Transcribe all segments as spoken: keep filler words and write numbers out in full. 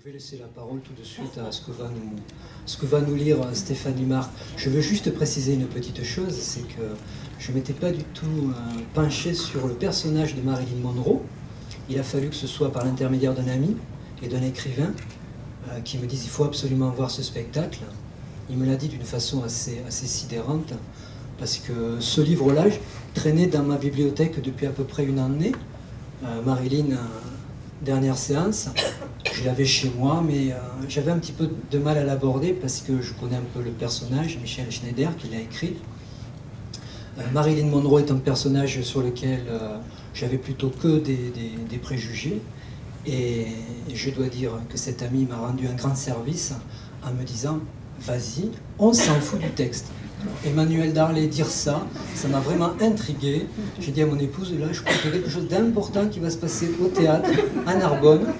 Je vais laisser la parole tout de suite à ce que va nous, ce que va nous lire Stéphanie Marc. Je veux juste préciser une petite chose, c'est que je ne m'étais pas du tout euh, penché sur le personnage de Marilyn Monroe. Il a fallu que ce soit par l'intermédiaire d'un ami et d'un écrivain euh, qui me dise il faut absolument voir ce spectacle. Il me l'a dit d'une façon assez, assez sidérante, parce que ce livre-là traînait dans ma bibliothèque depuis à peu près une année. Euh, Marilyn, euh, dernière séance, je l'avais chez moi, mais euh, j'avais un petit peu de mal à l'aborder parce que je connais un peu le personnage, Michel Schneider, qui l'a écrit. Euh, Marilyn Monroe est un personnage sur lequel euh, j'avais plutôt que des, des, des préjugés, et je dois dire que cet ami m'a rendu un grand service en me disant « Vas-y, on s'en fout du texte ». Emmanuel Darley dire ça, ça m'a vraiment intrigué. J'ai dit à mon épouse, là, je crois qu'il y a quelque chose d'important qui va se passer au théâtre, à Narbonne.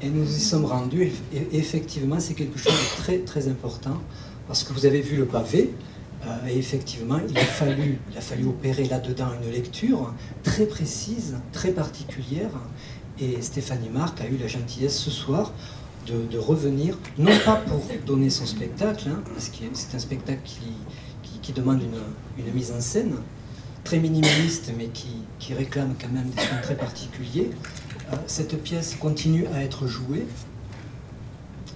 Et nous y sommes rendus. Et effectivement, c'est quelque chose de très, très important. Parce que vous avez vu le pavé. Euh, et effectivement, il a fallu, il a fallu opérer là-dedans une lecture très précise, très particulière. Et Stéphanie Marc a eu la gentillesse ce soir de, de revenir, non pas pour donner son spectacle, hein, parce que c'est un spectacle qui... qui demande une, une mise en scène très minimaliste, mais qui, qui réclame quand même des soins très particuliers. Euh, cette pièce continue à être jouée.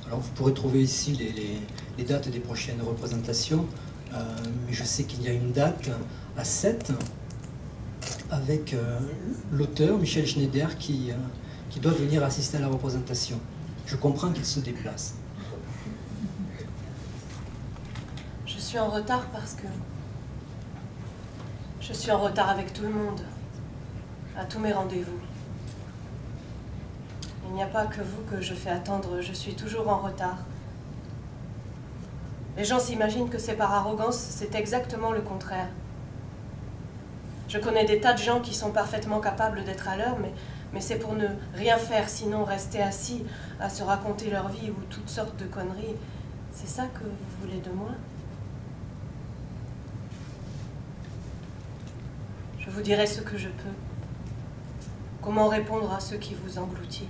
Alors vous pourrez trouver ici les, les, les dates des prochaines représentations, euh, mais je sais qu'il y a une date à sept avec euh, l'auteur Michel Schneider qui, euh, qui doit venir assister à la représentation. Je comprends qu'il se déplace. Je suis en retard parce que je suis en retard avec tout le monde, à tous mes rendez-vous. Il n'y a pas que vous que je fais attendre, je suis toujours en retard. Les gens s'imaginent que c'est par arrogance, c'est exactement le contraire. Je connais des tas de gens qui sont parfaitement capables d'être à l'heure, mais, mais c'est pour ne rien faire, sinon rester assis à se raconter leur vie ou toutes sortes de conneries. C'est ça que vous voulez de moi ? Je vous dirai ce que je peux. Comment répondre à ceux qui vous engloutissent.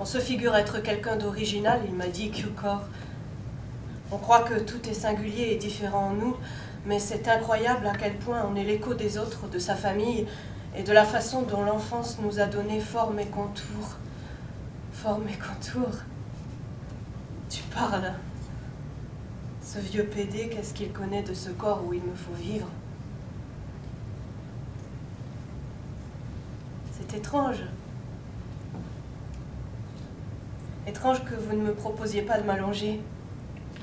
On se figure être quelqu'un d'original, il m'a dit Cukor. On croit que tout est singulier et différent en nous, mais c'est incroyable à quel point on est l'écho des autres, de sa famille, et de la façon dont l'enfance nous a donné forme et contour. Forme et contour. Tu parles. Ce vieux P D, qu'est-ce qu'il connaît de ce corps où il me faut vivre? C'est étrange. Étrange que vous ne me proposiez pas de m'allonger.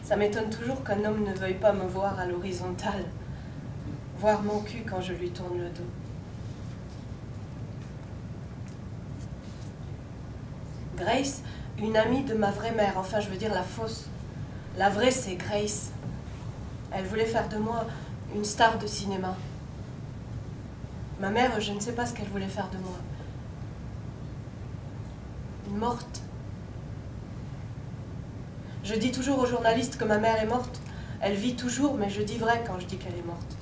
Ça m'étonne toujours qu'un homme ne veuille pas me voir à l'horizontale, voir mon cul quand je lui tourne le dos. Grace, une amie de ma vraie mère, enfin je veux dire la fausse. La vraie, c'est Grace. Elle voulait faire de moi une star de cinéma. Ma mère, je ne sais pas ce qu'elle voulait faire de moi. Une morte. Je dis toujours aux journalistes que ma mère est morte. Elle vit toujours, mais je dis vrai quand je dis qu'elle est morte.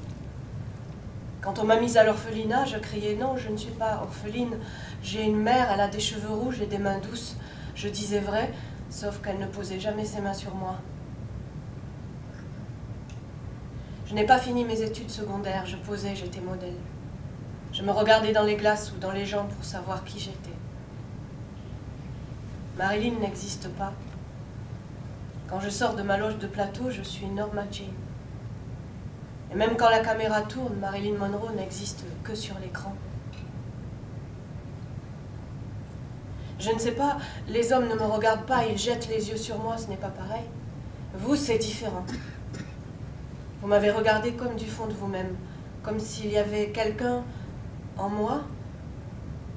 Quand on m'a mise à l'orphelinat, je criais non, je ne suis pas orpheline. J'ai une mère, elle a des cheveux rouges et des mains douces. Je disais vrai, sauf qu'elle ne posait jamais ses mains sur moi. Je n'ai pas fini mes études secondaires, je posais, j'étais modèle. Je me regardais dans les glaces ou dans les gens pour savoir qui j'étais. Marilyn n'existe pas. Quand je sors de ma loge de plateau, je suis Norma Jeane. Et même quand la caméra tourne, Marilyn Monroe n'existe que sur l'écran. Je ne sais pas, les hommes ne me regardent pas, ils jettent les yeux sur moi, ce n'est pas pareil. Vous, c'est différent. Vous m'avez regardé comme du fond de vous-même, comme s'il y avait quelqu'un en moi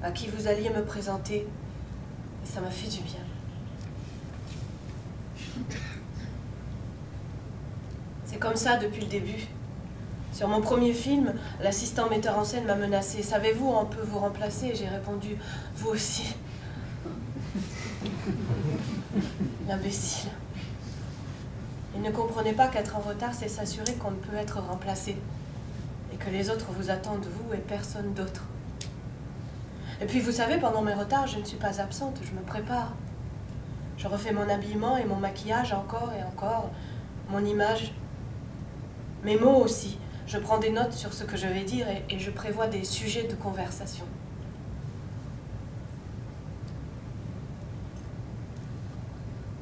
à qui vous alliez me présenter. Et ça m'a fait du bien. C'est comme ça depuis le début. Sur mon premier film, l'assistant metteur en scène m'a menacée. Savez-vous, on peut vous remplacer? J'ai répondu, vous aussi. L'imbécile. Il ne comprenait pas qu'être en retard, c'est s'assurer qu'on ne peut être remplacé et que les autres vous attendent, vous et personne d'autre. Et puis, vous savez, pendant mes retards, je ne suis pas absente, je me prépare. Je refais mon habillement et mon maquillage encore et encore, mon image, mes mots aussi. Je prends des notes sur ce que je vais dire et, et je prévois des sujets de conversation.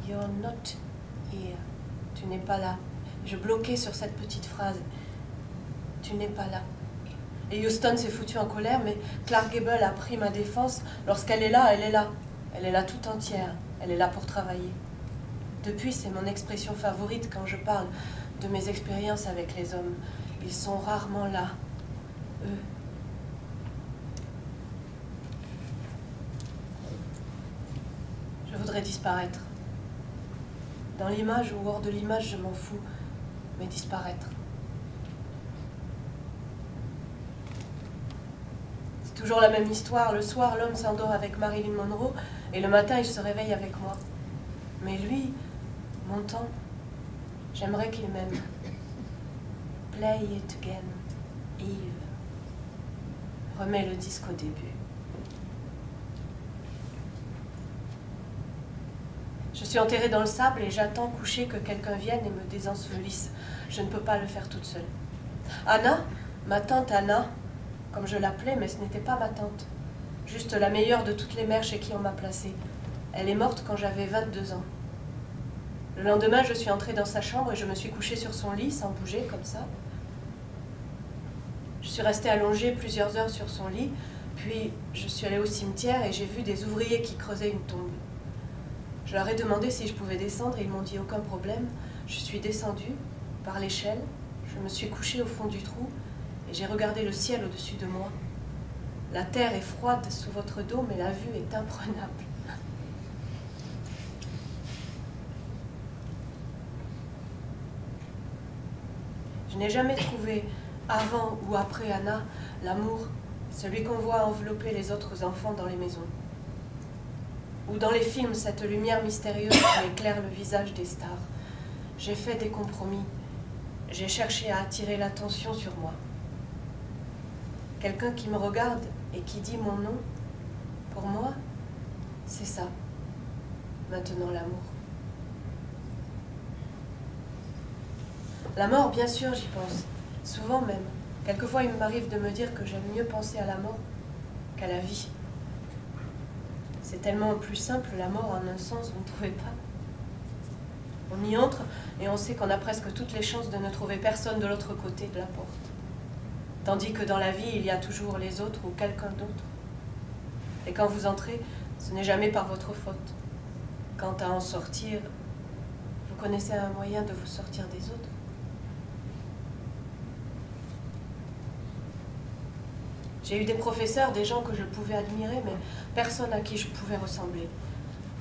You're not here. Tu n'es pas là. Je bloquais sur cette petite phrase. Tu n'es pas là. Et Houston s'est foutu en colère, mais Clark Gable a pris ma défense. Lorsqu'elle est là, elle est là. Elle est là tout entière. Elle est là pour travailler. Depuis, c'est mon expression favorite quand je parle de mes expériences avec les hommes. Ils sont rarement là, eux. Je voudrais disparaître. Dans l'image ou hors de l'image, je m'en fous, mais disparaître. C'est toujours la même histoire. Le soir, l'homme s'endort avec Marilyn Monroe et le matin, il se réveille avec moi. Mais lui, mon temps, j'aimerais qu'il m'aime. Play it again, Eve. Remets le disque au début. Je suis enterrée dans le sable et j'attends couchée que quelqu'un vienne et me désensevelisse. Je ne peux pas le faire toute seule. Anna, ma tante Anna, comme je l'appelais, mais ce n'était pas ma tante. Juste la meilleure de toutes les mères chez qui on m'a placée. Elle est morte quand j'avais vingt-deux ans. Le lendemain, je suis entrée dans sa chambre et je me suis couchée sur son lit, sans bouger, comme ça. Je suis restée allongée plusieurs heures sur son lit, puis je suis allée au cimetière et j'ai vu des ouvriers qui creusaient une tombe. Je leur ai demandé si je pouvais descendre et ils m'ont dit aucun problème. Je suis descendue par l'échelle, je me suis couchée au fond du trou et j'ai regardé le ciel au-dessus de moi. La terre est froide sous votre dos, mais la vue est imprenable. Je n'ai jamais trouvé, avant ou après Anna, l'amour, celui qu'on voit envelopper les autres enfants dans les maisons. Ou dans les films, cette lumière mystérieuse qui éclaire le visage des stars. J'ai fait des compromis. J'ai cherché à attirer l'attention sur moi. Quelqu'un qui me regarde et qui dit mon nom, pour moi, c'est ça, maintenant l'amour. La mort, bien sûr, j'y pense. Souvent même. Quelquefois, il m'arrive de me dire que j'aime mieux penser à la mort qu'à la vie. C'est tellement plus simple, la mort, en un sens, vous ne trouvez pas? On y entre et on sait qu'on a presque toutes les chances de ne trouver personne de l'autre côté de la porte. Tandis que dans la vie, il y a toujours les autres ou quelqu'un d'autre. Et quand vous entrez, ce n'est jamais par votre faute. Quant à en sortir, vous connaissez un moyen de vous sortir des autres? J'ai eu des professeurs, des gens que je pouvais admirer, mais personne à qui je pouvais ressembler.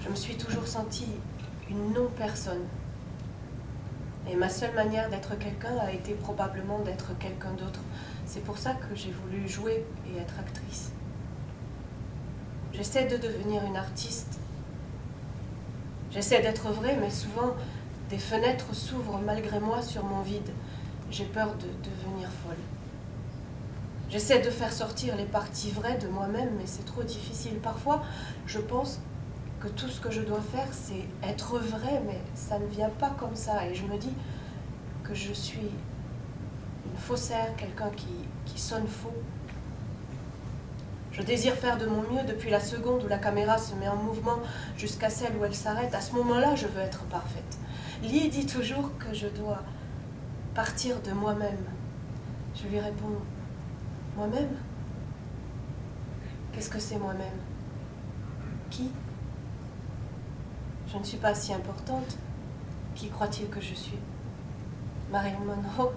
Je me suis toujours sentie une non-personne. Et ma seule manière d'être quelqu'un a été probablement d'être quelqu'un d'autre. C'est pour ça que j'ai voulu jouer et être actrice. J'essaie de devenir une artiste. J'essaie d'être vraie, mais souvent, des fenêtres s'ouvrent malgré moi sur mon vide. J'ai peur de devenir folle. J'essaie de faire sortir les parties vraies de moi-même, mais c'est trop difficile. Parfois, je pense que tout ce que je dois faire, c'est être vrai, mais ça ne vient pas comme ça. Et je me dis que je suis une faussaire, quelqu'un qui, qui sonne faux. Je désire faire de mon mieux depuis la seconde où la caméra se met en mouvement jusqu'à celle où elle s'arrête. À ce moment-là, je veux être parfaite. Lee dit toujours que je dois partir de moi-même. Je lui réponds... Moi-même? Qu'est-ce que c'est moi-même? Qui? Je ne suis pas si importante. Qui croit-il que je suis? Marilyn Monroe?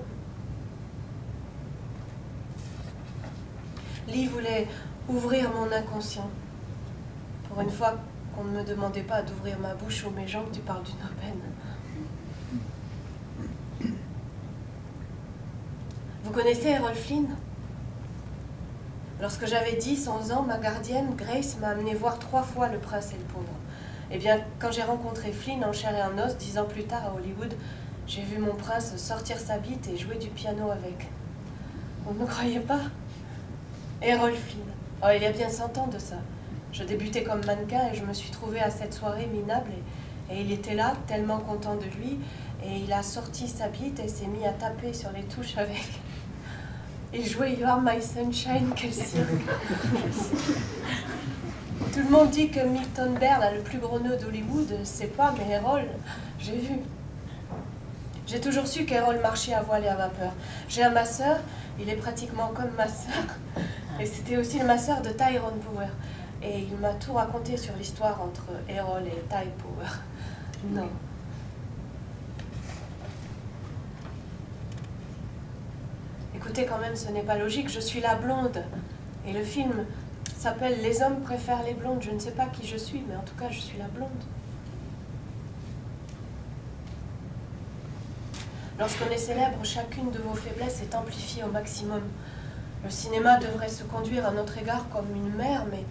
Lee voulait ouvrir mon inconscient. Pour une fois qu'on ne me demandait pas d'ouvrir ma bouche ou mes jambes, tu parles d'une aubaine. Vous connaissez Errol Flynn? Lorsque j'avais dix, onze ans, ma gardienne, Grace, m'a amenée voir trois fois Le Prince et le Pauvre. Eh bien, quand j'ai rencontré Flynn en chair et en os, dix ans plus tard à Hollywood, j'ai vu mon prince sortir sa bite et jouer du piano avec. Vous ne me croyez pas? Errol Flynn. Oh, il y a bien cent ans de ça. Je débutais comme mannequin et je me suis trouvée à cette soirée minable. Et, et il était là, tellement content de lui, et il a sorti sa bite et s'est mis à taper sur les touches avec. Il jouait You Are My Sunshine, quel cirque. Tout le monde dit que Milton Berle a le plus gros nœud d'Hollywood. C'est pas, mais Errol, j'ai vu. J'ai toujours su qu'Errol marchait à voile et à vapeur. J'ai un masseur, il est pratiquement comme ma sœur. Et c'était aussi le masseur de Tyrone Power. Et il m'a tout raconté sur l'histoire entre Errol et Ty Power. Non. Écoutez, quand même, ce n'est pas logique. Je suis la blonde. Et le film s'appelle Les hommes préfèrent les blondes. Je ne sais pas qui je suis, mais en tout cas, je suis la blonde. Lorsqu'on est célèbre, chacune de vos faiblesses est amplifiée au maximum. Le cinéma devrait se conduire à notre égard comme une mère, mais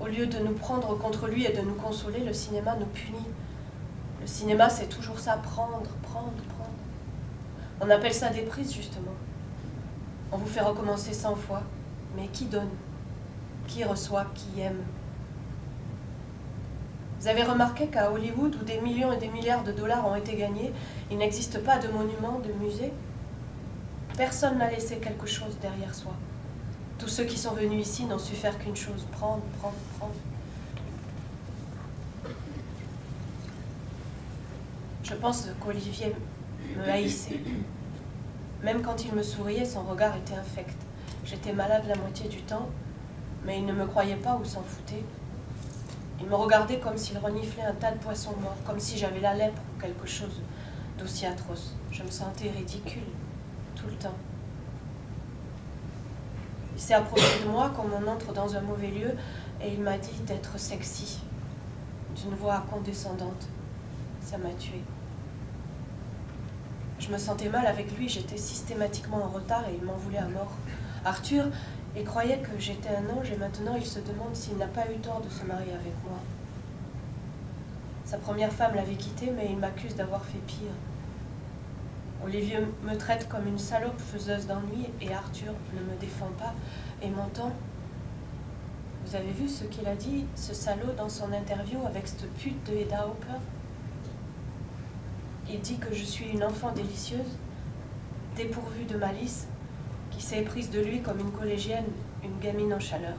au lieu de nous prendre contre lui et de nous consoler, le cinéma nous punit. Le cinéma, c'est toujours ça, prendre, prendre, prendre. On appelle ça des prises, justement. On vous fait recommencer cent fois, mais qui donne? Qui reçoit? Qui aime? Vous avez remarqué qu'à Hollywood, où des millions et des milliards de dollars ont été gagnés, il n'existe pas de monuments, de musées. Personne n'a laissé quelque chose derrière soi. Tous ceux qui sont venus ici n'ont su faire qu'une chose, prendre, prendre, prendre. Je pense qu'Olivier me haïssait. Même quand il me souriait, son regard était infect. J'étais malade la moitié du temps, mais il ne me croyait pas ou s'en foutait. Il me regardait comme s'il reniflait un tas de poissons morts, comme si j'avais la lèpre ou quelque chose d'aussi atroce. Je me sentais ridicule, tout le temps. Il s'est approché de moi comme on entre dans un mauvais lieu et il m'a dit d'être sexy, d'une voix condescendante. Ça m'a tuée. Je me sentais mal avec lui, j'étais systématiquement en retard et il m'en voulait à mort. Arthur, il croyait que j'étais un ange et maintenant il se demande s'il n'a pas eu tort de se marier avec moi. Sa première femme l'avait quitté, mais il m'accuse d'avoir fait pire. Olivier me traite comme une salope faiseuse d'ennui et Arthur ne me défend pas et m'entend. Vous avez vu ce qu'il a dit, ce salaud, dans son interview avec cette pute de Hedda Hopper? Il dit que je suis une enfant délicieuse, dépourvue de malice, qui s'est prise de lui comme une collégienne, une gamine en chaleur.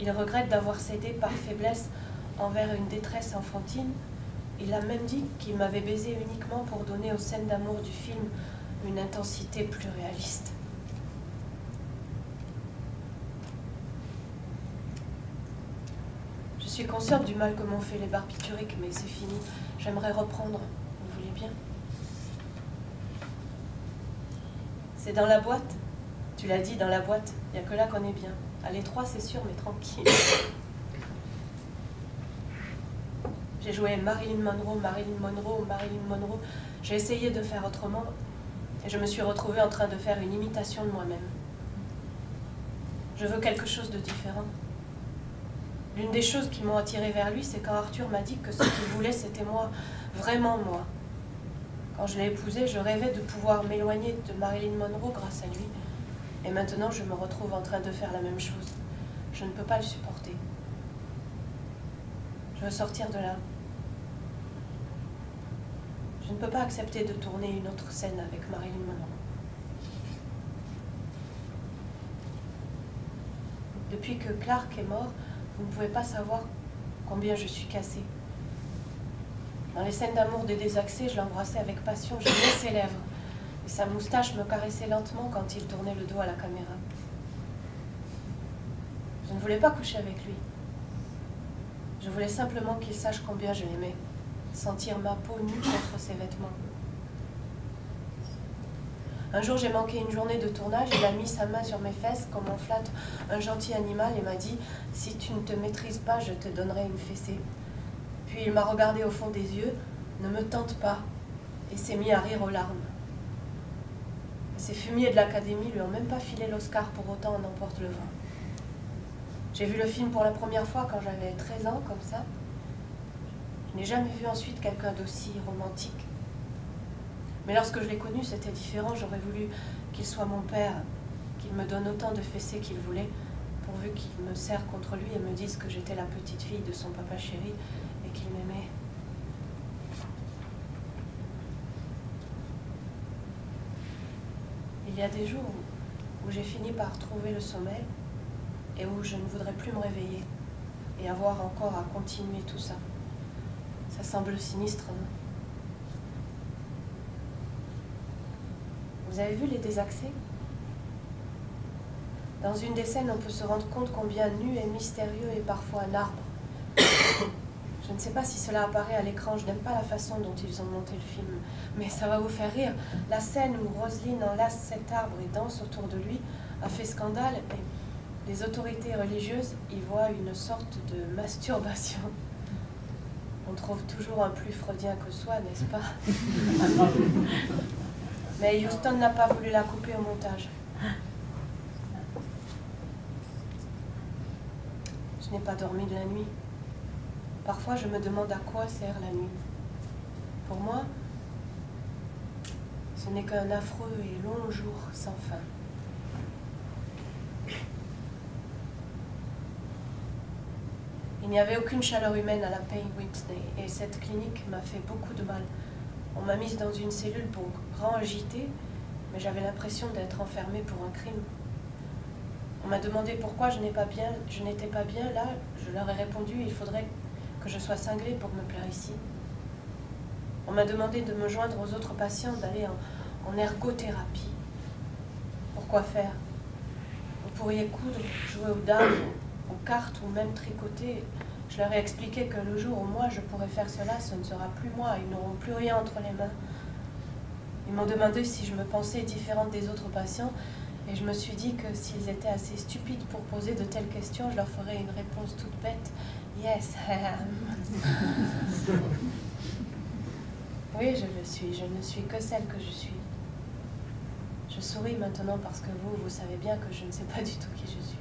Il regrette d'avoir cédé par faiblesse envers une détresse enfantine. Il a même dit qu'il m'avait baisé uniquement pour donner aux scènes d'amour du film une intensité plus réaliste. Je suis consciente du mal que m'ont fait les barbituriques, mais c'est fini. J'aimerais reprendre, vous voulez bien? C'est dans la boîte? Tu l'as dit, dans la boîte. Il n'y a que là qu'on est bien. À l'étroit, c'est sûr, mais tranquille. J'ai joué Marilyn Monroe, Marilyn Monroe, Marilyn Monroe. J'ai essayé de faire autrement et je me suis retrouvée en train de faire une imitation de moi-même. Je veux quelque chose de différent. L'une des choses qui m'ont attirée vers lui, c'est quand Arthur m'a dit que ce qu'il voulait, c'était moi, vraiment moi. Quand je l'ai épousé, je rêvais de pouvoir m'éloigner de Marilyn Monroe grâce à lui. Et maintenant, je me retrouve en train de faire la même chose. Je ne peux pas le supporter. Je veux sortir de là. Je ne peux pas accepter de tourner une autre scène avec Marilyn Monroe. Depuis que Clark est mort, vous ne pouvez pas savoir combien je suis cassée. Dans les scènes d'amour des désaxés, je l'embrassais avec passion, je j'aimais ses lèvres. Et sa moustache me caressait lentement quand il tournait le dos à la caméra. Je ne voulais pas coucher avec lui. Je voulais simplement qu'il sache combien je l'aimais. Sentir ma peau nue contre ses vêtements. Un jour, j'ai manqué une journée de tournage. Il a mis sa main sur mes fesses comme on flatte un gentil animal et m'a dit « Si tu ne te maîtrises pas, je te donnerai une fessée. » Puis il m'a regardé au fond des yeux, « Ne me tente pas » et s'est mis à rire aux larmes. Ces fumiers de l'Académie lui ont même pas filé l'Oscar, pour autant on emporte le vent. J'ai vu le film pour la première fois quand j'avais treize ans, comme ça. Je n'ai jamais vu ensuite quelqu'un d'aussi romantique. Mais lorsque je l'ai connu, c'était différent. J'aurais voulu qu'il soit mon père, qu'il me donne autant de fessées qu'il voulait, pourvu qu'il me serre contre lui et me dise que j'étais la petite fille de son papa chéri et qu'il m'aimait. Il y a des jours où j'ai fini par trouver le sommeil et où je ne voudrais plus me réveiller et avoir encore à continuer tout ça. Ça semble sinistre, non? Vous avez vu les désaccès? Dans une des scènes, on peut se rendre compte combien nu et mystérieux est parfois un arbre. Je ne sais pas si cela apparaît à l'écran, je n'aime pas la façon dont ils ont monté le film, mais ça va vous faire rire. La scène où Roselyne enlace cet arbre et danse autour de lui a fait scandale et les autorités religieuses y voient une sorte de masturbation. On trouve toujours un plus freudien que soi, n'est-ce pas? Mais Houston n'a pas voulu la couper au montage. Je n'ai pas dormi de la nuit. Parfois, je me demande à quoi sert la nuit. Pour moi, ce n'est qu'un affreux et long jour sans fin. Il n'y avait aucune chaleur humaine à la Payne Whitney et cette clinique m'a fait beaucoup de mal. On m'a mise dans une cellule pour grand agité, mais j'avais l'impression d'être enfermée pour un crime. On m'a demandé pourquoi je n'étais pas bien, je n'étais pas bien là. Je leur ai répondu, il faudrait que je sois cinglée pour me plaire ici. On m'a demandé de me joindre aux autres patients, d'aller en, en ergothérapie. Pourquoi faire? Vous pourriez coudre, jouer aux dames, aux cartes ou même tricoter. Je leur ai expliqué que le jour où moi je pourrais faire cela, ce ne sera plus moi, ils n'auront plus rien entre les mains. Ils m'ont demandé si je me pensais différente des autres patients et je me suis dit que s'ils étaient assez stupides pour poser de telles questions, je leur ferais une réponse toute bête. Yes, I am. Oui, je le suis, je ne suis que celle que je suis. Je souris maintenant parce que vous, vous savez bien que je ne sais pas du tout qui je suis.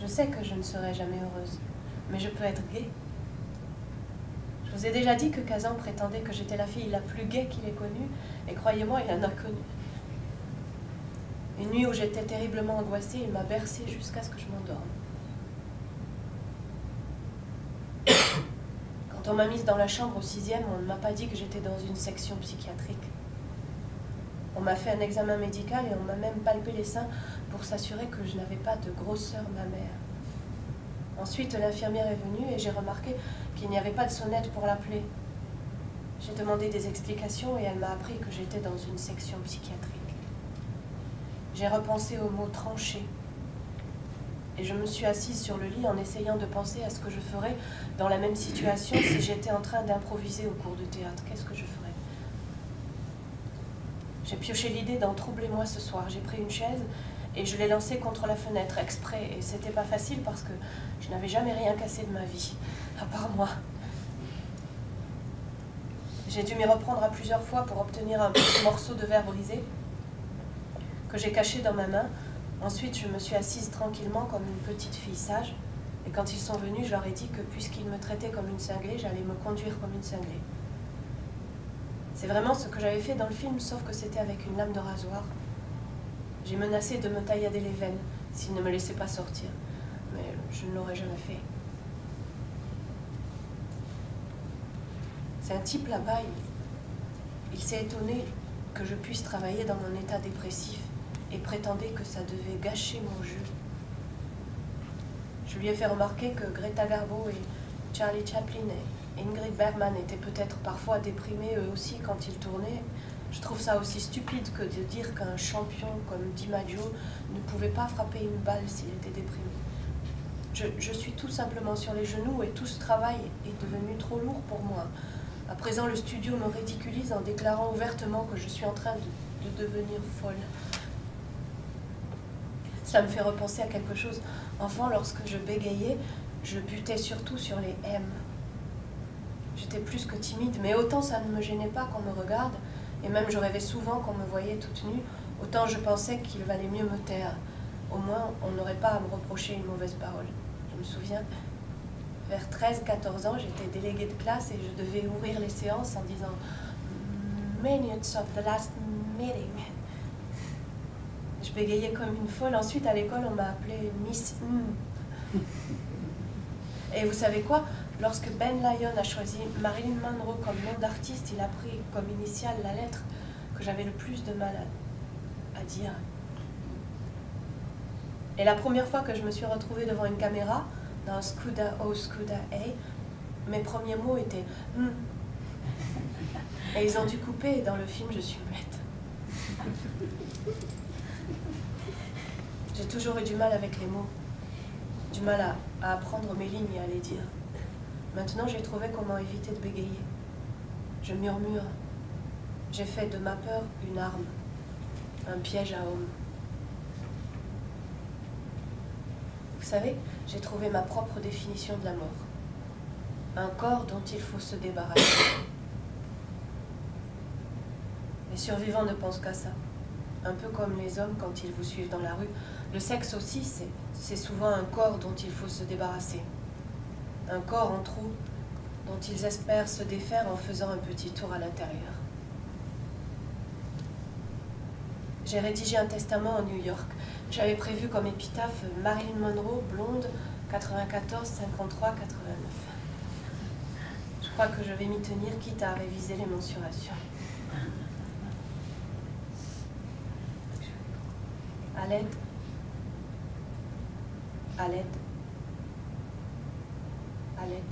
Je sais que je ne serai jamais heureuse, mais je peux être gaie. Je vous ai déjà dit que Kazan prétendait que j'étais la fille la plus gaie qu'il ait connue, et croyez-moi, il en a connu. Une nuit où j'étais terriblement angoissée, il m'a bercée jusqu'à ce que je m'endorme. Quand on m'a mise dans la chambre au sixième, on ne m'a pas dit que j'étais dans une section psychiatrique. On m'a fait un examen médical et on m'a même palpé les seins pour s'assurer que je n'avais pas de grosseur mammaire. Ensuite, l'infirmière est venue et j'ai remarqué qu'il n'y avait pas de sonnette pour l'appeler. J'ai demandé des explications et elle m'a appris que j'étais dans une section psychiatrique. J'ai repensé au mot « tranché » et je me suis assise sur le lit en essayant de penser à ce que je ferais dans la même situation si j'étais en train d'improviser au cours de théâtre. Qu'est-ce que je ferais? J'ai pioché l'idée d'en troubler moi ce soir. J'ai pris une chaise et je l'ai lancée contre la fenêtre exprès. Et c'était pas facile parce que je n'avais jamais rien cassé de ma vie, à part moi. J'ai dû m'y reprendre à plusieurs fois pour obtenir un petit morceau de verre brisé que j'ai caché dans ma main. Ensuite, je me suis assise tranquillement comme une petite fille sage. Et quand ils sont venus, je leur ai dit que puisqu'ils me traitaient comme une cinglée, j'allais me conduire comme une cinglée. C'est vraiment ce que j'avais fait dans le film, sauf que c'était avec une lame de rasoir. J'ai menacé de me taillader les veines s'ils ne me laissaient pas sortir. Mais je ne l'aurais jamais fait. C'est un type là-bas, il, il s'est étonné que je puisse travailler dans mon état dépressif et prétendait que ça devait gâcher mon jeu. Je lui ai fait remarquer que Greta Garbo et Charlie Chaplin et Ingrid Bergman étaient peut-être parfois déprimés eux aussi quand ils tournaient. Je trouve ça aussi stupide que de dire qu'un champion comme Di Maggio ne pouvait pas frapper une balle s'il était déprimé. Je, je suis tout simplement sur les genoux et tout ce travail est devenu trop lourd pour moi. À présent, le studio me ridiculise en déclarant ouvertement que je suis en train de, de devenir folle. Ça me fait repenser à quelque chose. Enfant, lorsque je bégayais, je butais surtout sur les M. J'étais plus que timide, mais autant ça ne me gênait pas qu'on me regarde, et même je rêvais souvent qu'on me voyait toute nue, autant je pensais qu'il valait mieux me taire. Au moins, on n'aurait pas à me reprocher une mauvaise parole. Je me souviens, vers treize quatorze ans, j'étais déléguée de classe et je devais ouvrir les séances en disant minutes of the last meeting. Je bégayais comme une folle. Ensuite, à l'école, on m'a appelée Miss M. Et vous savez quoi? Lorsque Ben Lyon a choisi Marilyn Monroe comme nom d'artiste, il a pris comme initiale la lettre que j'avais le plus de mal à, à dire. Et la première fois que je me suis retrouvée devant une caméra, dans Scuda O Scuda A, mes premiers mots étaient mm. Et ils ont dû couper, et dans le film, je suis muette. J'ai toujours eu du mal avec les mots, du mal à, à apprendre mes lignes et à les dire. Maintenant, j'ai trouvé comment éviter de bégayer. Je murmure. J'ai fait de ma peur une arme, un piège à homme. Vous savez, j'ai trouvé ma propre définition de la mort. Un corps dont il faut se débarrasser. Les survivants ne pensent qu'à ça. Un peu comme les hommes quand ils vous suivent dans la rue. Le sexe aussi, c'est souvent un corps dont il faut se débarrasser. Un corps en trou dont ils espèrent se défaire en faisant un petit tour à l'intérieur. J'ai rédigé un testament en New York. J'avais prévu comme épitaphe Marilyn Monroe, blonde, quatre-vingt-quatorze, cinquante-trois, quatre-vingt-neuf. Je crois que je vais m'y tenir, quitte à réviser les mensurations. À l'aide. À l'aide. À l'aide.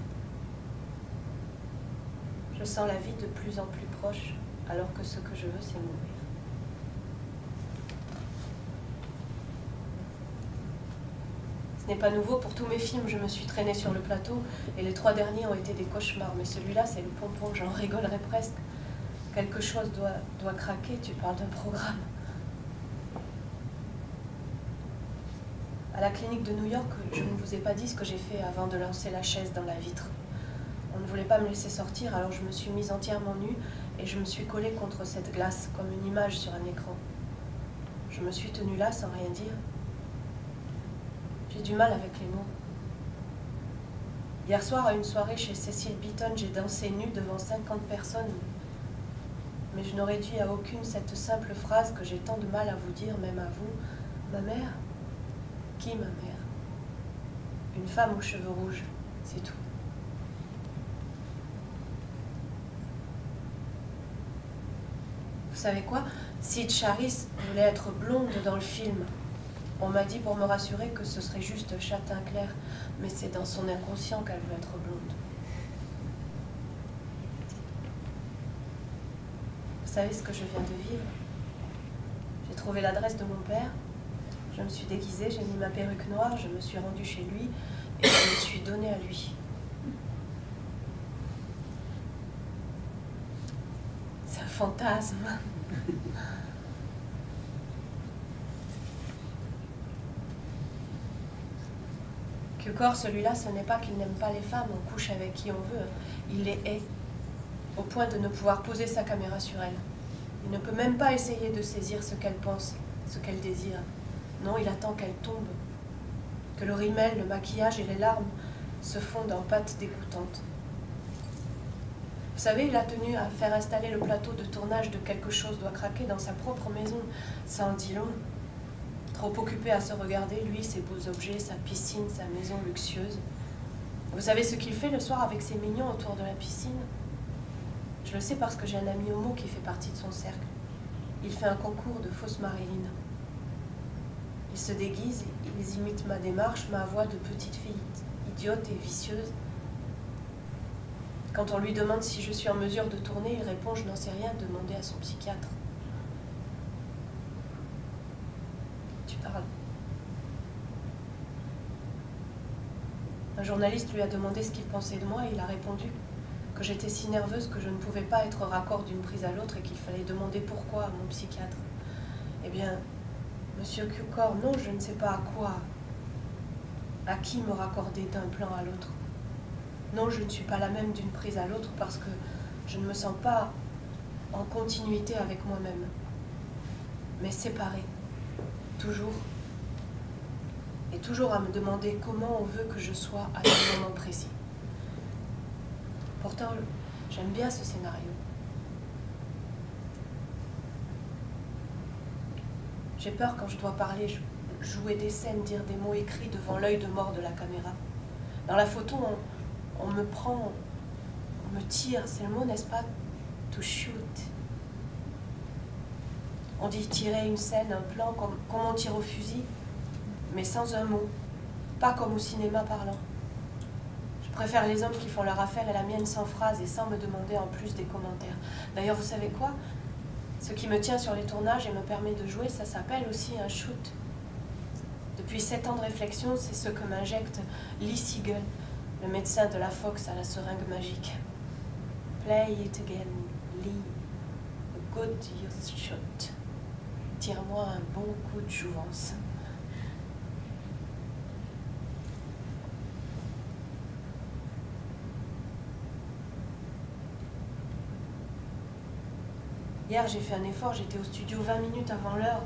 Je sens la vie de plus en plus proche, alors que ce que je veux, c'est mourir. Ce n'est pas nouveau, pour tous mes films, je me suis traînée sur le plateau, et les trois derniers ont été des cauchemars, mais celui-là, c'est le pompon, j'en rigolerais presque. Quelque chose doit, doit craquer, tu parles d'un programme. À la clinique de New York, je ne vous ai pas dit ce que j'ai fait avant de lancer la chaise dans la vitre. On ne voulait pas me laisser sortir, alors je me suis mise entièrement nue, et je me suis collée contre cette glace, comme une image sur un écran. Je me suis tenue là sans rien dire. J'ai du mal avec les mots. Hier soir, à une soirée chez Cécile Beaton, j'ai dansé nue devant cinquante personnes. Mais je n'aurais dit à aucune cette simple phrase que j'ai tant de mal à vous dire, même à vous. Ma mère? Qui ma mère? Une femme aux cheveux rouges, c'est tout. Vous savez quoi? Sid Charisse voulait être blonde dans le film. On m'a dit pour me rassurer que ce serait juste châtain clair, mais c'est dans son inconscient qu'elle veut être blonde. Vous savez ce que je viens de vivre? J'ai trouvé l'adresse de mon père, je me suis déguisée, j'ai mis ma perruque noire, je me suis rendue chez lui et je me suis donnée à lui. C'est un fantasme. Cukor, celui-là, ce n'est pas qu'il n'aime pas les femmes, on couche avec qui on veut, il les hait, au point de ne pouvoir poser sa caméra sur elle. Il ne peut même pas essayer de saisir ce qu'elle pense, ce qu'elle désire. Non, il attend qu'elle tombe, que le rimel, le maquillage et les larmes se fondent en pâte dégoûtante. Vous savez, il a tenu à faire installer le plateau de tournage de Quelque chose doit craquer dans sa propre maison, sans Dillon. Trop occupé à se regarder, lui, ses beaux objets, sa piscine, sa maison luxueuse. Vous savez ce qu'il fait le soir avec ses mignons autour de la piscine? Je le sais parce que j'ai un ami homo qui fait partie de son cercle. Il fait un concours de fausses Marilyn. Ils se déguisent, ils imitent ma démarche, ma voix de petite fille idiote et vicieuse. Quand on lui demande si je suis en mesure de tourner, il répond « Je n'en sais rien, demandez à son psychiatre ». Un journaliste lui a demandé ce qu'il pensait de moi et il a répondu que j'étais si nerveuse que je ne pouvais pas être au raccord d'une prise à l'autre et qu'il fallait demander pourquoi à mon psychiatre. Eh bien, monsieur Cukor, non, je ne sais pas à quoi, à qui me raccorder d'un plan à l'autre. Non, je ne suis pas la même d'une prise à l'autre parce que je ne me sens pas en continuité avec moi-même, mais séparée. Toujours, et toujours à me demander comment on veut que je sois à ce moment précis. Pourtant, j'aime bien ce scénario. J'ai peur quand je dois parler, jouer des scènes, dire des mots écrits devant l'œil de mort de la caméra. Dans la photo, on, on me prend, on me tire, c'est le mot, n'est-ce pas? To shoot. On dit tirer une scène, un plan, comme, comme on tire au fusil, mais sans un mot, pas comme au cinéma parlant. Je préfère les hommes qui font leur affaire et la mienne sans phrase et sans me demander en plus des commentaires. D'ailleurs, vous savez quoi? Ce qui me tient sur les tournages et me permet de jouer, ça s'appelle aussi un shoot. Depuis sept ans de réflexion, c'est ce que m'injecte Lee Siegel, le médecin de la Fox à la seringue magique. Play it again, Lee. A good shot. Tire-moi un bon coup de jouvence. Hier, j'ai fait un effort, j'étais au studio vingt minutes avant l'heure,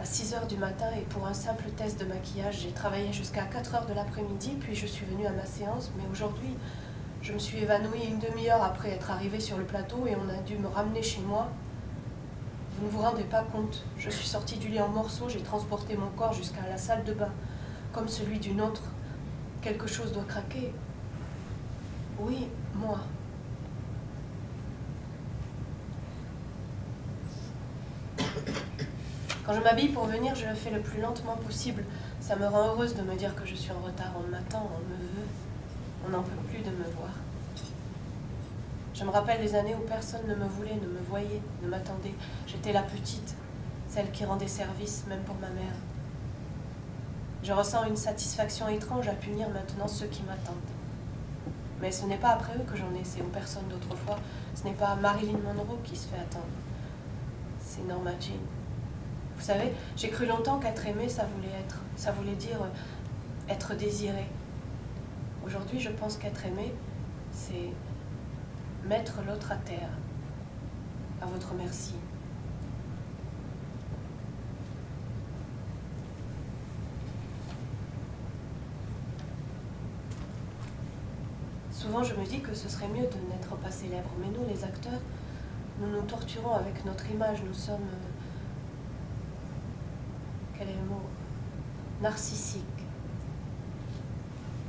à six heures du matin, et pour un simple test de maquillage, j'ai travaillé jusqu'à quatre heures de l'après-midi, puis je suis venue à ma séance, mais aujourd'hui, je me suis évanouie une demi-heure après être arrivée sur le plateau, et on a dû me ramener chez moi. Vous ne vous rendez pas compte, je suis sortie du lit en morceaux, j'ai transporté mon corps jusqu'à la salle de bain, comme celui d'une autre. Quelque chose doit craquer. Oui, moi. Quand je m'habille pour venir, je le fais le plus lentement possible. Ça me rend heureuse de me dire que je suis en retard. On m'attend, on me veut. On n'en peut plus de me voir. Je me rappelle les années où personne ne me voulait, ne me voyait, ne m'attendait. J'étais la petite, celle qui rendait service, même pour ma mère. Je ressens une satisfaction étrange à punir maintenant ceux qui m'attendent. Mais ce n'est pas après eux que j'en ai, c'est aux personnes d'autrefois. Ce n'est pas Marilyn Monroe qui se fait attendre. C'est Norma Jeane. Vous savez, j'ai cru longtemps qu'être aimé, ça voulait être, ça voulait dire être désiré. Aujourd'hui, je pense qu'être aimé, c'est mettre l'autre à terre, à votre merci. Souvent, je me dis que ce serait mieux de n'être pas célèbre, mais nous, les acteurs, nous nous torturons avec notre image, nous sommes... Quel est le mot? Narcissique.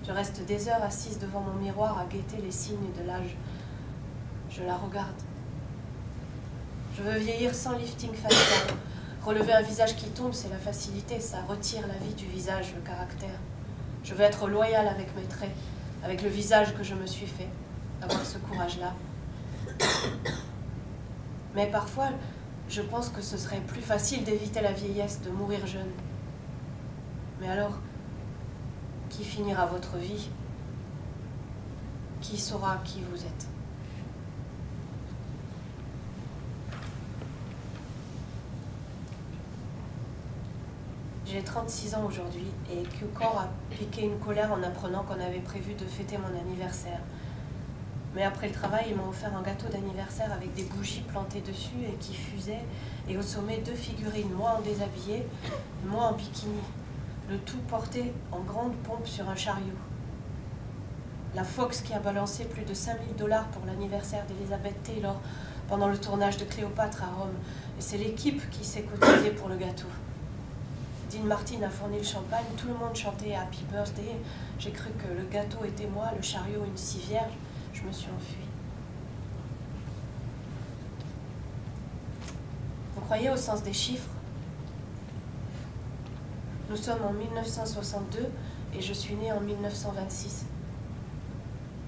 Je reste des heures assise devant mon miroir à guetter les signes de l'âge. Je la regarde. Je veux vieillir sans lifting facial. Relever un visage qui tombe, c'est la facilité, ça retire la vie du visage, le caractère. Je veux être loyale avec mes traits, avec le visage que je me suis fait, avoir ce courage-là. Mais parfois... je pense que ce serait plus facile d'éviter la vieillesse, de mourir jeune. Mais alors, qui finira votre vie? Qui saura qui vous êtes? J'ai trente-six ans aujourd'hui et Cukor a piqué une colère en apprenant qu'on avait prévu de fêter mon anniversaire. Mais après le travail, ils m'ont offert un gâteau d'anniversaire avec des bougies plantées dessus et qui fusaient, et au sommet deux figurines, moi en déshabillé, moi en bikini, le tout porté en grande pompe sur un chariot. La Fox qui a balancé plus de cinq mille dollars pour l'anniversaire d'Elizabeth Taylor pendant le tournage de Cléopâtre à Rome, et c'est l'équipe qui s'est cotisée pour le gâteau. Dean Martin a fourni le champagne, tout le monde chantait Happy Birthday, j'ai cru que le gâteau était moi, le chariot une civière. Je me suis enfuie. Vous croyez au sens des chiffres? Nous sommes en mille neuf cent soixante-deux et je suis née en mille neuf cent vingt-six.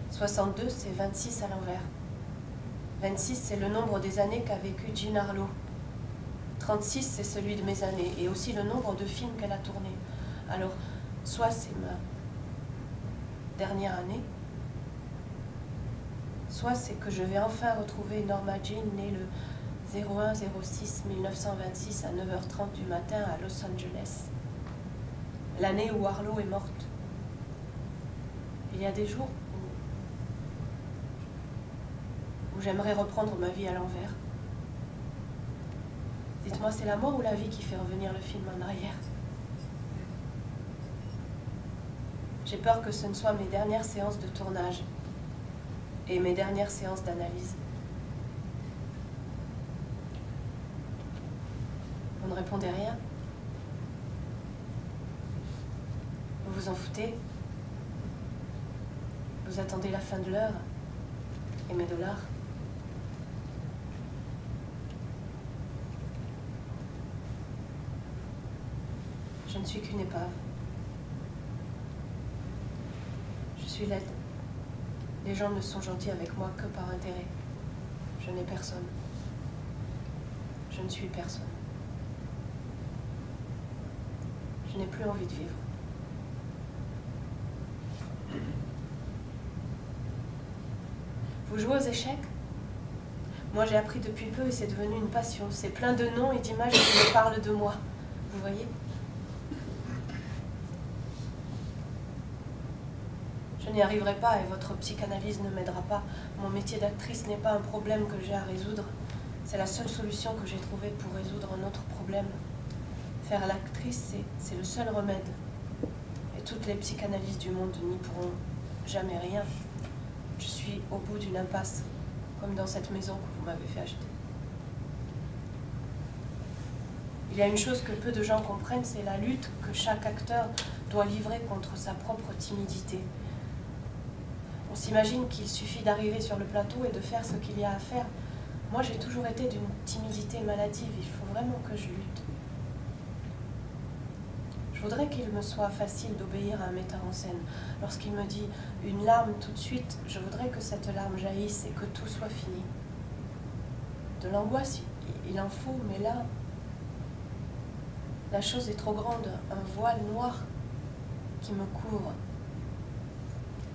soixante-deux, c'est vingt-six à l'envers. vingt-six, c'est le nombre des années qu'a vécu Jean Harlow. trente-six, c'est celui de mes années et aussi le nombre de films qu'elle a tournés. Alors, soit c'est ma dernière année, soit c'est que je vais enfin retrouver Norma Jeane, née le zéro un zéro six mille neuf cent vingt-six à neuf heures trente du matin à Los Angeles, l'année où Harlow est morte. Il y a des jours où, où j'aimerais reprendre ma vie à l'envers. Dites-moi, c'est la mort ou la vie qui fait revenir le film en arrière? J'ai peur que ce ne soit mes dernières séances de tournage et mes dernières séances d'analyse. On me répondez rien. Vous vous en foutez. Vous attendez la fin de l'heure et mes dollars. Je ne suis qu'une épave. Je suis laide. Les gens ne sont gentils avec moi que par intérêt. Je n'ai personne. Je ne suis personne. Je n'ai plus envie de vivre. Vous jouez aux échecs? Moi j'ai appris depuis peu et c'est devenu une passion. C'est plein de noms et d'images qui me parlent de moi. Vous voyez? Je n'y arriverai pas et votre psychanalyse ne m'aidera pas. Mon métier d'actrice n'est pas un problème que j'ai à résoudre. C'est la seule solution que j'ai trouvée pour résoudre un autre problème. Faire l'actrice, c'est le seul remède. Et toutes les psychanalyses du monde n'y pourront jamais rien. Je suis au bout d'une impasse, comme dans cette maison que vous m'avez fait acheter. Il y a une chose que peu de gens comprennent, c'est la lutte que chaque acteur doit livrer contre sa propre timidité. On s'imagine qu'il suffit d'arriver sur le plateau et de faire ce qu'il y a à faire. Moi, j'ai toujours été d'une timidité maladive. Il faut vraiment que je lutte. Je voudrais qu'il me soit facile d'obéir à un metteur en scène. Lorsqu'il me dit une larme tout de suite, je voudrais que cette larme jaillisse et que tout soit fini. De l'angoisse, il en faut, mais là, la chose est trop grande. Un voile noir qui me couvre.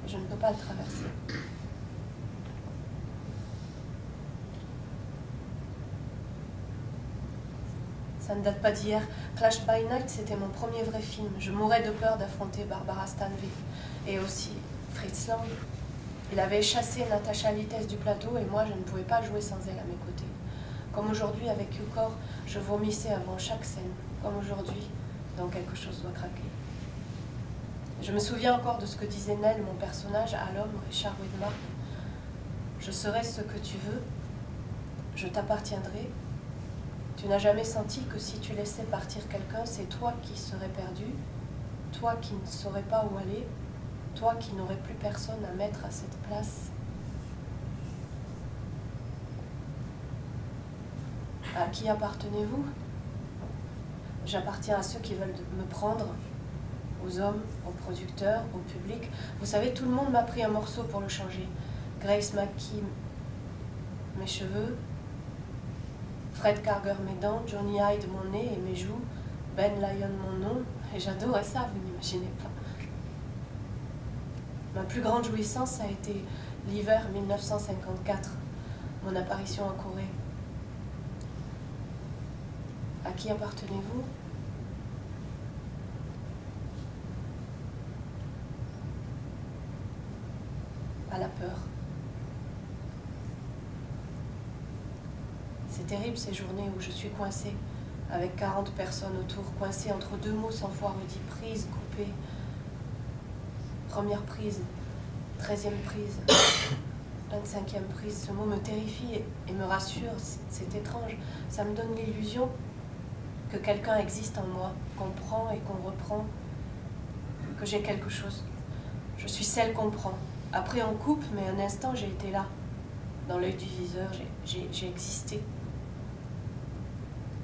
Je ne peux pas le traverser. Ça ne date pas d'hier. Clash by Night, c'était mon premier vrai film. Je mourais de peur d'affronter Barbara Stanwyck et aussi Fritz Lang. Il avait chassé Natasha Lytess du plateau et moi, je ne pouvais pas jouer sans elle à mes côtés. Comme aujourd'hui avec Cukor, je vomissais avant chaque scène. Comme aujourd'hui, dans Quelque chose doit craquer. Je me souviens encore de ce que disait Nell, mon personnage, à l'homme, Richard Widmark. Je serai ce que tu veux, je t'appartiendrai. Tu n'as jamais senti que si tu laissais partir quelqu'un, c'est toi qui serais perdu, toi qui ne saurais pas où aller, toi qui n'aurais plus personne à mettre à cette place. À qui appartenez-vous? J'appartiens à ceux qui veulent me prendre. Aux hommes, aux producteurs, au public. Vous savez, tout le monde m'a pris un morceau pour le changer. Grace McKee, mes cheveux. Fred Karger, mes dents. Johnny Hyde, mon nez et mes joues. Ben Lyon, mon nom. Et j'adorais ça, vous n'imaginez pas. Ma plus grande jouissance a été l'hiver mille neuf cent cinquante-quatre, mon apparition en Corée. À qui appartenez-vous ? À la peur. C'est terrible ces journées où je suis coincée, avec quarante personnes autour, coincée entre deux mots sans foi redit, prise, coupée. Première prise, treizième prise, vingt-cinquième prise, ce mot me terrifie et me rassure, c'est étrange, ça me donne l'illusion que quelqu'un existe en moi, qu'on prend et qu'on reprend, que j'ai quelque chose. Je suis celle qu'on prend. Après, on coupe, mais un instant, j'ai été là. Dans l'œil du viseur, j'ai existé.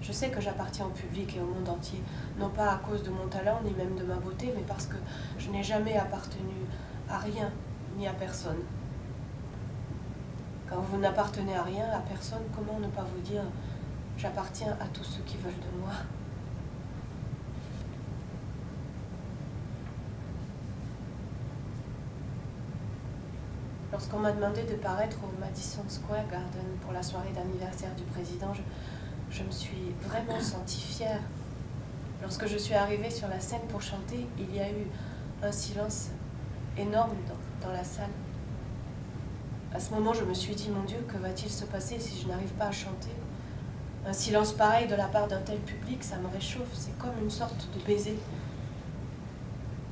Je sais que j'appartiens au public et au monde entier, non pas à cause de mon talent, ni même de ma beauté, mais parce que je n'ai jamais appartenu à rien, ni à personne. Quand vous n'appartenez à rien, à personne, comment ne pas vous dire « j'appartiens à tous ceux qui veulent de moi ». Lorsqu'on m'a demandé de paraître au Madison Square Garden pour la soirée d'anniversaire du président, je, je me suis vraiment sentie fière. Lorsque je suis arrivée sur la scène pour chanter, il y a eu un silence énorme dans, dans la salle. À ce moment, je me suis dit, mon Dieu, que va-t-il se passer si je n'arrive pas à chanter? Un silence pareil de la part d'un tel public, ça me réchauffe, c'est comme une sorte de baiser.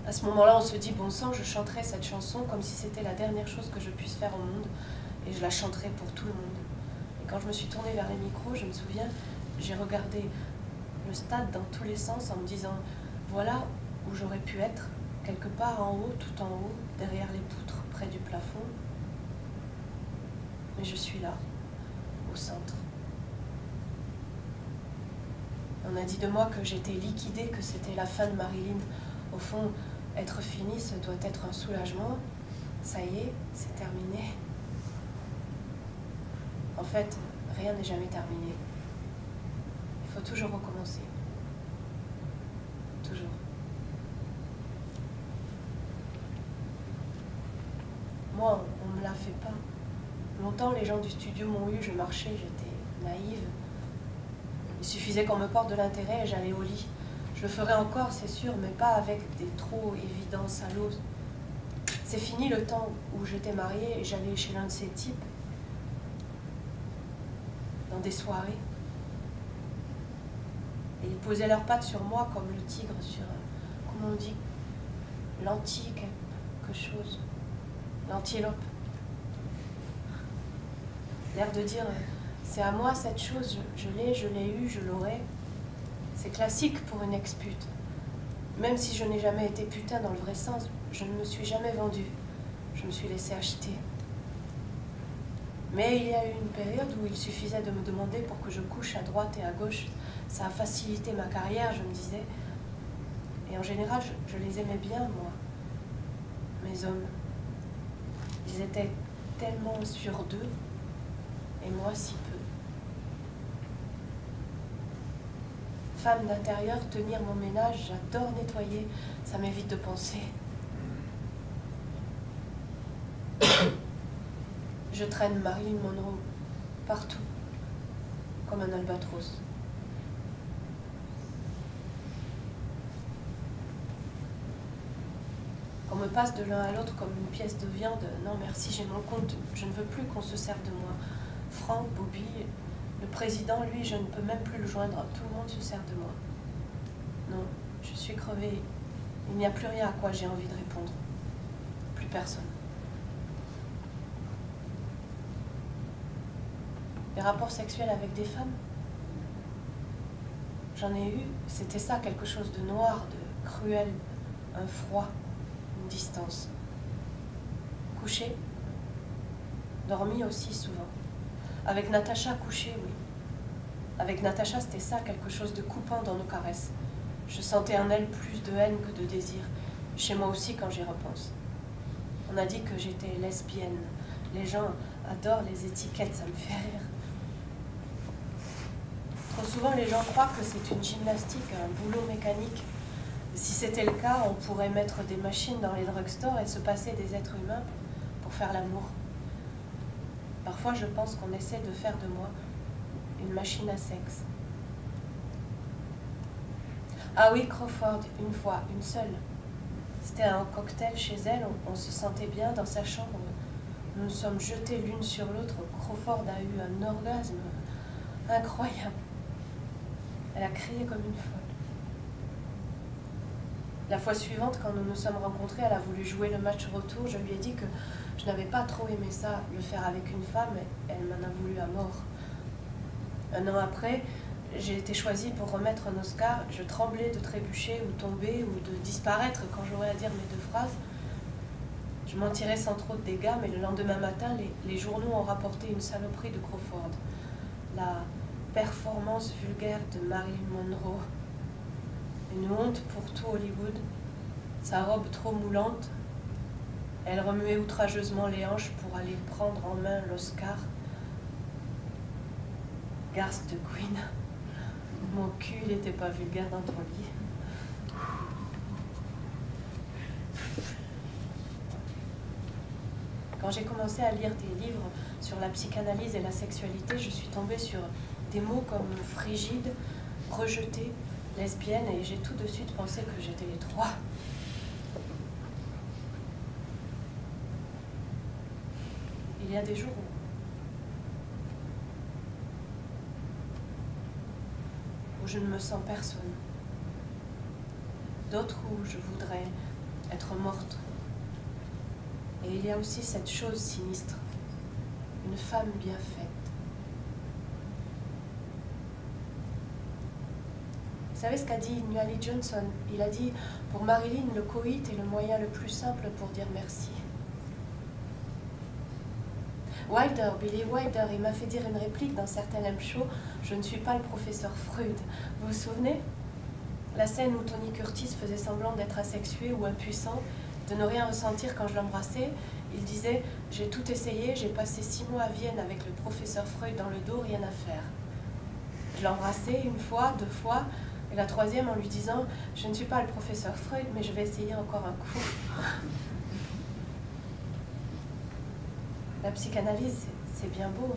À ce moment-là, on se dit, bon sang, je chanterai cette chanson comme si c'était la dernière chose que je puisse faire au monde, et je la chanterai pour tout le monde. Et quand je me suis tournée vers les micros, je me souviens, j'ai regardé le stade dans tous les sens en me disant voilà où j'aurais pu être, quelque part en haut, tout en haut, derrière les poutres, près du plafond. Mais je suis là, au centre. On a dit de moi que j'étais liquidée, que c'était la fin de Marilyn. Au fond, être fini, ça doit être un soulagement. Ça y est, c'est terminé. En fait, rien n'est jamais terminé. Il faut toujours recommencer. Toujours. Moi, on ne me la fait pas. Longtemps, les gens du studio m'ont eu, je marchais, j'étais naïve. Il suffisait qu'on me porte de l'intérêt et j'allais au lit. Je le ferais encore, c'est sûr, mais pas avec des trop évidents salauds. C'est fini le temps où j'étais mariée et j'allais chez l'un de ces types, dans des soirées. Et ils posaient leurs pattes sur moi comme le tigre sur, comment on dit, l'antique, quelque chose, l'antilope. L'air de dire, c'est à moi cette chose, je, je l'ai, je l'ai eu, je l'aurai. C'est classique pour une ex-pute. Même si je n'ai jamais été putain dans le vrai sens, je ne me suis jamais vendue. Je me suis laissée acheter. Mais il y a eu une période où il suffisait de me demander pour que je couche à droite et à gauche. Ça a facilité ma carrière, je me disais. Et en général, je, je les aimais bien, moi. Mes hommes. Ils étaient tellement sûrs d'eux. Et moi, si peu. Femme d'intérieur, tenir mon ménage, j'adore nettoyer, ça m'évite de penser. Je traîne Marilyn Monroe partout, comme un albatros. On me passe de l'un à l'autre comme une pièce de viande. Non merci, j'ai mon compte, je ne veux plus qu'on se serve de moi. Franck, Bobby, le président, lui, je ne peux même plus le joindre. Tout le monde se sert de moi. Non, je suis crevée. Il n'y a plus rien à quoi j'ai envie de répondre. Plus personne. Les rapports sexuels avec des femmes, j'en ai eu. C'était ça, quelque chose de noir, de cruel, un froid, une distance. Couché, dormi aussi souvent. Avec Natasha couchée, oui. Avec Natasha, c'était ça, quelque chose de coupant dans nos caresses. Je sentais en elle plus de haine que de désir. Chez moi aussi, quand j'y repense. On a dit que j'étais lesbienne. Les gens adorent les étiquettes, ça me fait rire. Trop souvent, les gens croient que c'est une gymnastique, un boulot mécanique. Si c'était le cas, on pourrait mettre des machines dans les drugstores et se passer des êtres humains pour faire l'amour. Parfois, je pense qu'on essaie de faire de moi une machine à sexe. Ah oui, Crawford, une fois, une seule. C'était un cocktail chez elle, on, on se sentait bien dans sa chambre. Nous nous sommes jetées l'une sur l'autre. Crawford a eu un orgasme incroyable. Elle a crié comme une folle. La fois suivante, quand nous nous sommes rencontrés, elle a voulu jouer le match retour. Je lui ai dit que je n'avais pas trop aimé ça, le faire avec une femme. Elle m'en a voulu à mort. Un an après, j'ai été choisie pour remettre un Oscar. Je tremblais de trébucher ou tomber ou de disparaître quand j'aurais à dire mes deux phrases. Je m'en tirais sans trop de dégâts, mais le lendemain matin, les, les journaux ont rapporté une saloperie de Crawford. La performance vulgaire de Marilyn Monroe. Une honte pour tout Hollywood, sa robe trop moulante. Elle remuait outrageusement les hanches pour aller prendre en main l'Oscar. Garce de Queen. Mon cul, il n'était pas vulgaire dans ton lit. Quand j'ai commencé à lire des livres sur la psychanalyse et la sexualité, je suis tombée sur des mots comme frigide, rejeté, lesbienne, et j'ai tout de suite pensé que j'étais les trois. Il y a des jours où, où je ne me sens personne. D'autres où je voudrais être morte. Et il y a aussi cette chose sinistre, une femme bien faite. savez ce qu'a dit Nually Johnson? Il a dit « Pour Marilyn, le coït est le moyen le plus simple pour dire merci. » Wilder, Billy Wilder, il m'a fait dire une réplique dans certaines M-shows, je ne suis pas le professeur Freud. Vous vous souvenez? La scène où Tony Curtis faisait semblant d'être asexué ou impuissant, de ne rien ressentir quand je l'embrassais, il disait « J'ai tout essayé, j'ai passé six mois à Vienne avec le professeur Freud dans le dos, rien à faire. » Je l'embrassais une fois, deux fois, et la troisième en lui disant « Je ne suis pas le professeur Freud, mais je vais essayer encore un coup. » La psychanalyse, c'est bien beau,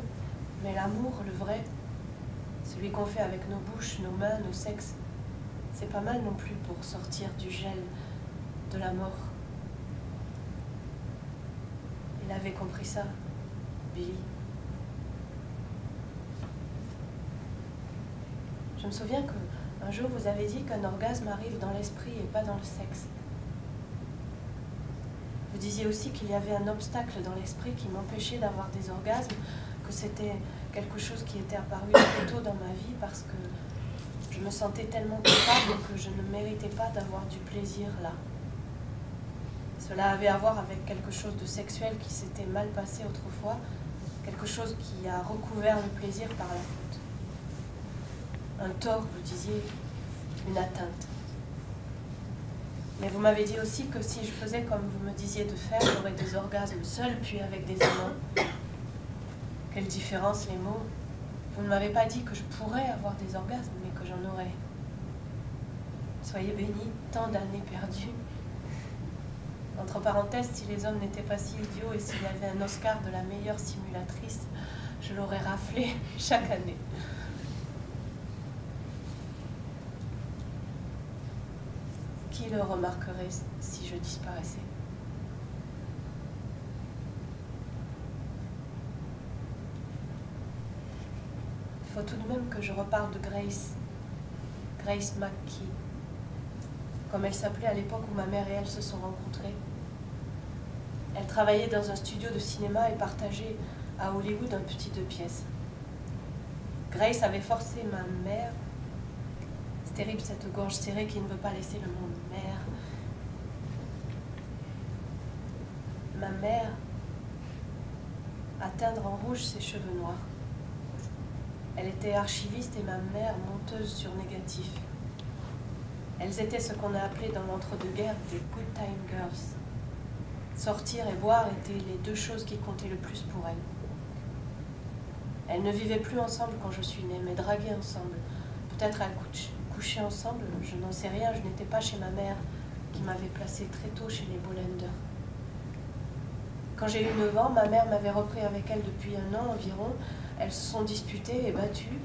mais l'amour, le vrai, celui qu'on fait avec nos bouches, nos mains, nos sexes, c'est pas mal non plus pour sortir du gel, de la mort. Il avait compris ça, Billy. Je me souviens qu'un jour vous avez dit qu'un orgasme arrive dans l'esprit et pas dans le sexe. Vous disiez aussi qu'il y avait un obstacle dans l'esprit qui m'empêchait d'avoir des orgasmes, que c'était quelque chose qui était apparu très tôt dans ma vie parce que je me sentais tellement coupable que je ne méritais pas d'avoir du plaisir là. Cela avait à voir avec quelque chose de sexuel qui s'était mal passé autrefois, quelque chose qui a recouvert le plaisir par la faute. Un tort, vous disiez, une atteinte. Mais vous m'avez dit aussi que si je faisais comme vous me disiez de faire, j'aurais des orgasmes seuls, puis avec des amants. Quelle différence les mots. Vous ne m'avez pas dit que je pourrais avoir des orgasmes, mais que j'en aurais. Soyez bénis, tant d'années perdues. Entre parenthèses, si les hommes n'étaient pas si idiots et s'il y avait un Oscar de la meilleure simulatrice, je l'aurais raflé chaque année. Qui le remarquerait si je disparaissais? Il faut tout de même que je reparle de Grace, Grace McKee, comme elle s'appelait à l'époque où ma mère et elle se sont rencontrées. Elle travaillait dans un studio de cinéma et partageait à Hollywood un petit deux pièces. Grace avait forcé ma mère. C'est terrible cette gorge serrée qui ne veut pas laisser le monde. Mère. Ma mère à teindre en rouge ses cheveux noirs. Elle était archiviste et ma mère monteuse sur négatif. Elles étaient ce qu'on a appelé dans l'entre-deux-guerres des good time girls. Sortir et boire étaient les deux choses qui comptaient le plus pour elles. Elles ne vivaient plus ensemble quand je suis née, mais draguaient ensemble. Peut-être à couche. Couchés ensemble, je n'en sais rien, je n'étais pas chez ma mère qui m'avait placée très tôt chez les Bolender. Quand j'ai eu neuf ans, ma mère m'avait repris avec elle depuis un an environ. Elles se sont disputées et battues.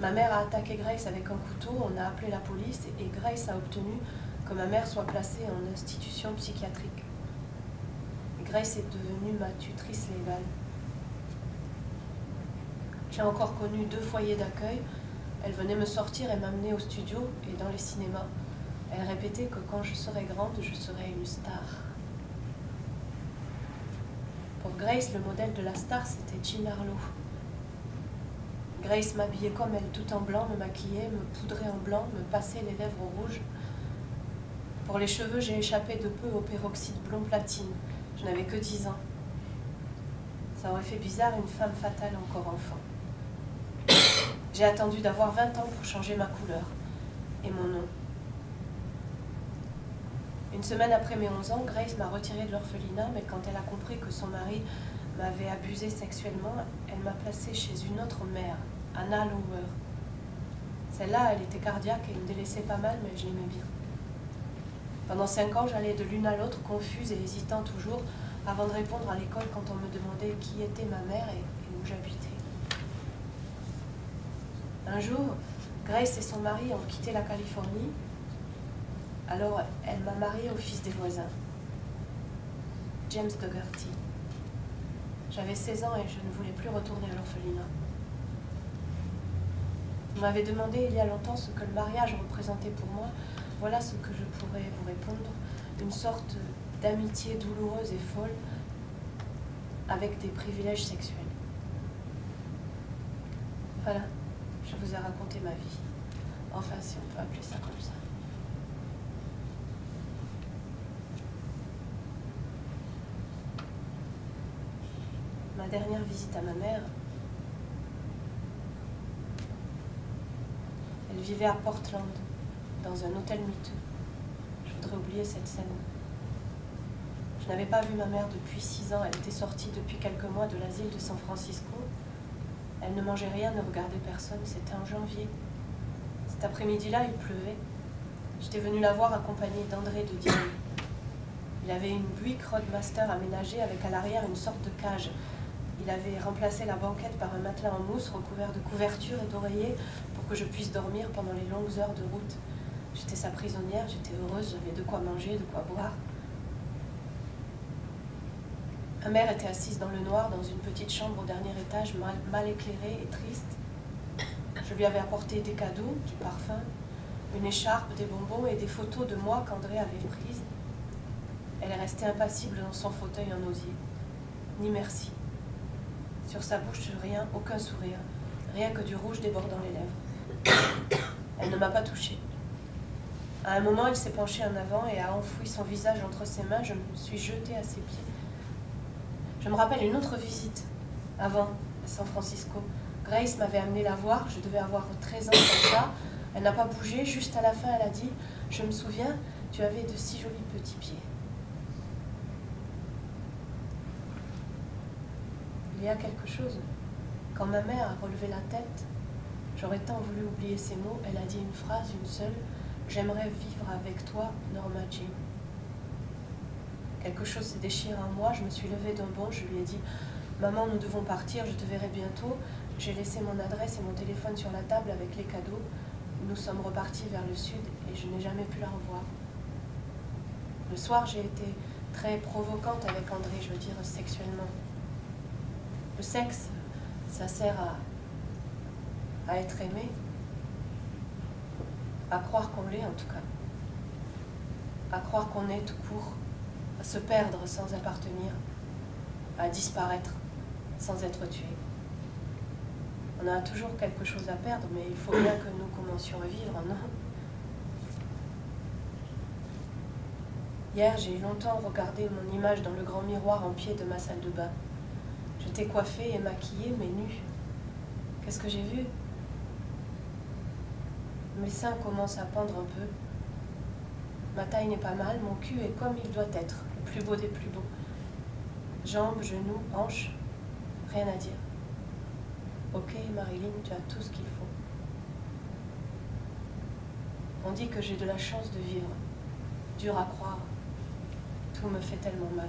Ma mère a attaqué Grace avec un couteau, on a appelé la police et Grace a obtenu que ma mère soit placée en institution psychiatrique. Grace est devenue ma tutrice légale. J'ai encore connu deux foyers d'accueil. Elle venait me sortir et m'amener au studio et dans les cinémas. Elle répétait que quand je serais grande, je serais une star. Pour Grace, le modèle de la star, c'était Jean Harlow. Grace m'habillait comme elle, tout en blanc, me maquillait, me poudrait en blanc, me passait les lèvres rouges. Pour les cheveux, j'ai échappé de peu au peroxyde blond platine. Je n'avais que dix ans. Ça aurait fait bizarre une femme fatale encore enfant. J'ai attendu d'avoir vingt ans pour changer ma couleur et mon nom. Une semaine après mes onze ans, Grace m'a retirée de l'orphelinat, mais quand elle a compris que son mari m'avait abusée sexuellement, elle m'a placée chez une autre mère, Anna Lower. Celle-là, elle était cardiaque et me délaissait pas mal, mais je l'aimais bien. Pendant cinq ans, j'allais de l'une à l'autre, confuse et hésitant toujours, avant de répondre à l'école quand on me demandait qui était ma mère et, et où j'habitais. Un jour, Grace et son mari ont quitté la Californie, alors elle m'a mariée au fils des voisins, James Dougherty. J'avais seize ans et je ne voulais plus retourner à l'orphelinat. On m'avait demandé il y a longtemps ce que le mariage représentait pour moi. Voilà ce que je pourrais vous répondre, une sorte d'amitié douloureuse et folle avec des privilèges sexuels. Voilà. Je vous ai raconté ma vie. Enfin, si on peut appeler ça comme ça. Ma dernière visite à ma mère, elle vivait à Portland, dans un hôtel miteux. Je voudrais oublier cette scène. Je n'avais pas vu ma mère depuis six ans. Elle était sortie depuis quelques mois de l'asile de San Francisco. Elle ne mangeait rien, ne regardait personne. C'était en janvier. Cet après-midi-là, il pleuvait. J'étais venue la voir accompagnée d'André de Diane. Il avait une Buick Roadmaster aménagée avec à l'arrière une sorte de cage. Il avait remplacé la banquette par un matelas en mousse recouvert de couvertures et d'oreillers pour que je puisse dormir pendant les longues heures de route. J'étais sa prisonnière, j'étais heureuse, j'avais de quoi manger, de quoi boire. Ma mère était assise dans le noir, dans une petite chambre au dernier étage, mal, mal éclairée et triste. Je lui avais apporté des cadeaux, du parfum, une écharpe, des bonbons et des photos de moi qu'André avait prises. Elle est restée impassible dans son fauteuil en osier. Ni merci. Sur sa bouche, rien, aucun sourire. Rien que du rouge débordant les lèvres. Elle ne m'a pas touchée. À un moment, elle s'est penchée en avant et a enfoui son visage entre ses mains. Je me suis jetée à ses pieds. Je me rappelle une autre visite, avant, à San Francisco. Grace m'avait amené la voir, je devais avoir treize ans comme ça. Elle n'a pas bougé, juste à la fin, elle a dit « Je me souviens, tu avais de si jolis petits pieds. » Il y a quelque chose. Quand ma mère a relevé la tête, j'aurais tant voulu oublier ces mots, elle a dit une phrase, une seule, « J'aimerais vivre avec toi, Norma Jeane. » Quelque chose s'est déchiré en moi, je me suis levée d'un bond, je lui ai dit « Maman, nous devons partir, je te verrai bientôt. » J'ai laissé mon adresse et mon téléphone sur la table avec les cadeaux. Nous sommes repartis vers le sud et je n'ai jamais pu la revoir. Le soir, j'ai été très provocante avec André, je veux dire sexuellement. Le sexe, ça sert à, à être aimé, à croire qu'on l'est en tout cas, à croire qu'on est tout court. À se perdre sans appartenir, à disparaître sans être tué. On a toujours quelque chose à perdre, mais il faut bien que nous commencions à vivre, non? Hier, j'ai longtemps regardé mon image dans le grand miroir en pied de ma salle de bain. J'étais coiffée et maquillée, mais nue. Qu'est-ce que j'ai vu? Mes seins commencent à pendre un peu. Ma taille n'est pas mal, mon cul est comme il doit être, le plus beau des plus beaux. Jambes, genoux, hanches, rien à dire. Ok, Marilyn, tu as tout ce qu'il faut. On dit que j'ai de la chance de vivre, dur à croire. Tout me fait tellement mal.